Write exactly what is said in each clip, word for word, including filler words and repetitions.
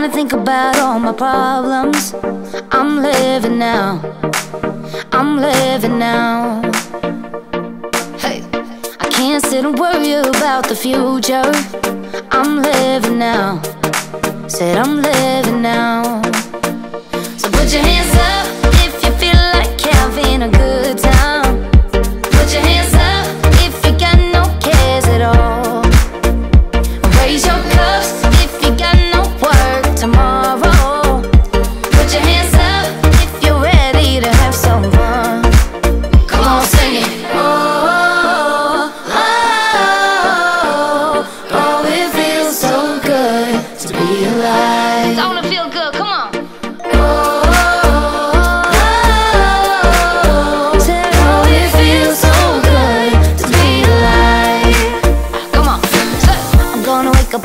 When I think about all my problems, I'm living now, I'm living now. Hey, I can't sit and worry about the future. I'm living now, said I'm living now. So put your hands up if you feel like having a good time. Put your hands up if you got no cares at all. Raise your cups if you got no work tomorrow. Put your hands up if you're ready to have some fun. Come on, sing it. Oh, oh, oh, oh, oh, it feels so good to be alive. It's gonna feel good, come on.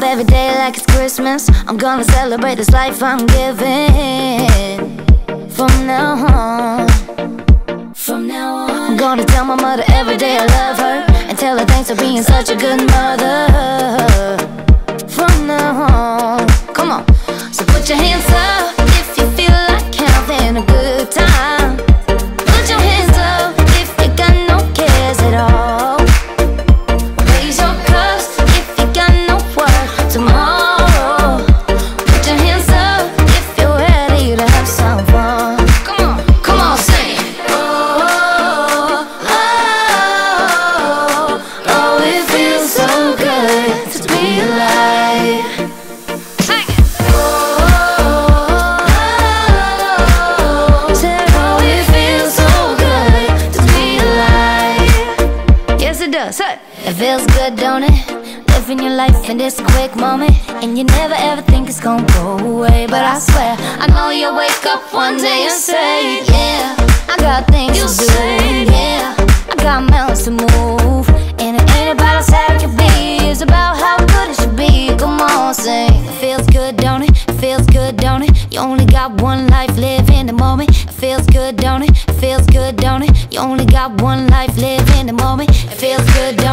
Every day like it's Christmas, I'm gonna celebrate this life I'm giving. From now on, from now on, I'm gonna tell my mother every day I love her, and tell her thanks for being such a good mother. From now on, come on. So put your hands up if you feel like having a good time. Put your hands up if you got no cares at all. Raise your cups if you got no work tomorrow. Put your hands up if you're ready to have some fun. Come on, come on, sing it. Oh, oh, oh, oh, oh, it feels so good to be alive. Sing it. Oh, oh, oh, oh, oh, it feels so good to be alive. Yes, it does. Hey. It feels good, don't it? Living your life in this quick moment, and you never ever think it's gonna go away. But I swear, I know you'll wake up one day and say, yeah, I got things to do, yeah, I got mountains to move. And it ain't about us how it could be, it's about how good it should be. Come on, sing. It feels good, don't it? It feels good, don't it? You only got one life, live in the moment. It feels good, don't it? It feels good, don't it? You only got one life, live in the moment. It feels good, don't it?